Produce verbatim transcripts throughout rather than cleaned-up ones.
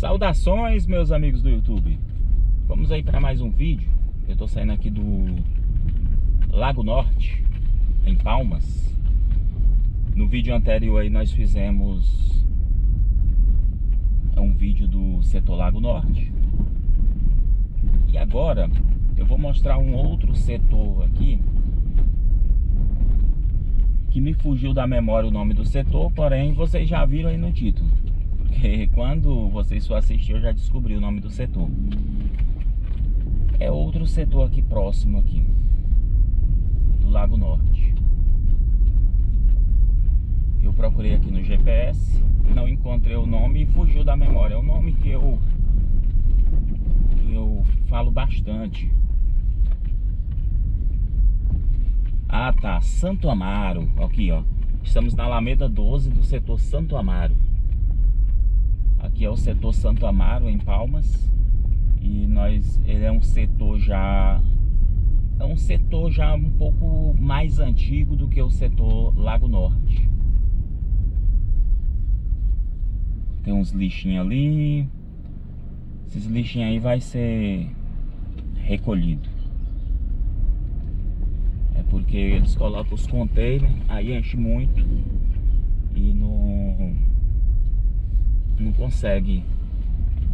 Saudações, meus amigos do YouTube. Vamos aí para mais um vídeo. Eu tô saindo aqui do Lago Norte, em Palmas. No vídeo anterior aí nós fizemos um vídeo do setor Lago Norte. E agora eu vou mostrar um outro setor aqui, que me fugiu da memória o nome do setor, porém vocês já viram aí no título, porque quando vocês só assistiram eu já descobri o nome do setor. É outro setor aqui próximo aqui do Lago Norte. Eu procurei aqui no G P S, não encontrei o nome e fugiu da memória. É um nome que eu que eu falo bastante. Ah, tá, Santo Amaro. Aqui, ó, estamos na Alameda doze do setor Santo Amaro. Aqui é o setor Santo Amaro, em Palmas. E nós, ele é um setor já É um setor já um pouco mais antigo do que o setor Lago Norte. Tem uns lixinhos ali. Esses lixinhos aí vai ser recolhido, porque eles colocam os containers, aí enche muito e não, não consegue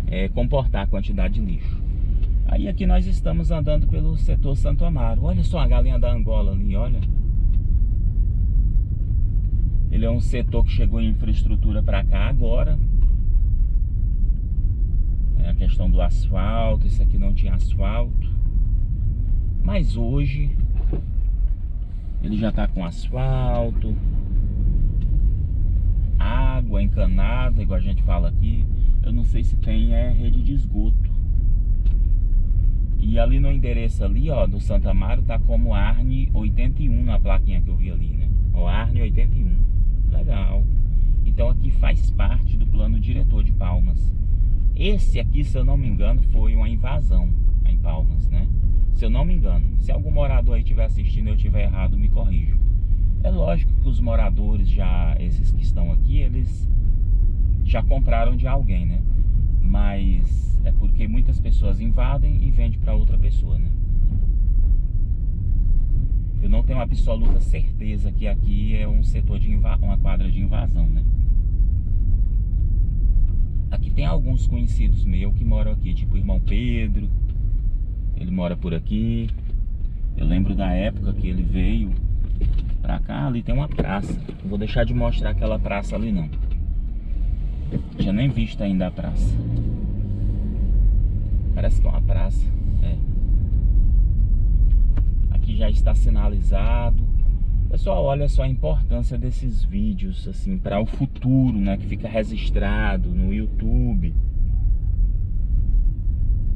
é, comportar a quantidade de lixo. Aí aqui nós estamos andando pelo setor Santo Amaro. Olha só a galinha da Angola ali, olha. Ele é um setor que chegou em infraestrutura para cá agora. É a questão do asfalto, isso aqui não tinha asfalto. Mas hoje ele já tá com asfalto, água encanada, igual a gente fala aqui. Eu não sei se tem é, rede de esgoto. E ali no endereço ali, ó, do Santo Amaro, tá como Arne oitenta e um na plaquinha que eu vi ali, né? Ó, Arne oitenta e um. Legal. Então aqui faz parte do plano diretor de Palmas. Esse aqui, se eu não me engano, foi uma invasão em Palmas, né? Se eu não me engano, se algum morador aí estiver assistindo e eu estiver errado, me corrija. É lógico que os moradores já, esses que estão aqui, eles já compraram de alguém, né? Mas é porque muitas pessoas invadem e vendem para outra pessoa, né? Eu não tenho absoluta certeza que aqui é um setor de invasão, uma quadra de invasão, né? Aqui tem alguns conhecidos meus que moram aqui, tipo o irmão Pedro. Ele mora por aqui. Eu lembro da época que ele veio pra cá. Ali tem uma praça. Não vou deixar de mostrar aquela praça ali, não. Tinha nem visto ainda a praça. Parece que é uma praça. É. Aqui já está sinalizado. Pessoal, olha só a importância desses vídeos, assim, para o futuro, né? Que fica registrado no YouTube,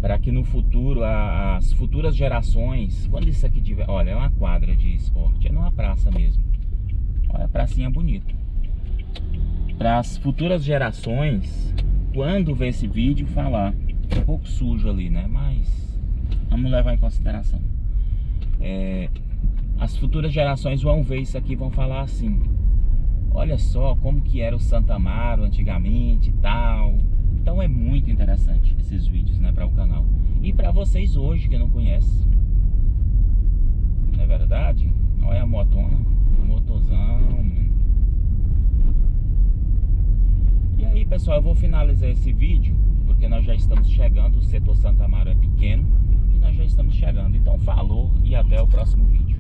para que no futuro, as futuras gerações, quando isso aqui tiver... Olha, é uma quadra de esporte, é numa praça mesmo. Olha a pracinha bonita. Para as futuras gerações, quando ver esse vídeo, falar... Um pouco sujo ali, né? Mas vamos levar em consideração. É, as futuras gerações vão ver isso aqui e vão falar assim... Olha só como que era o Santo Amaro antigamente e tal... Então é muito interessante esses vídeos, né, para o canal. E para vocês hoje que não conhecem. Não é verdade? Olha a motona, motozão. E aí, pessoal, eu vou finalizar esse vídeo, porque nós já estamos chegando. O setor Santo Amaro é pequeno e nós já estamos chegando. Então falou e até o próximo vídeo.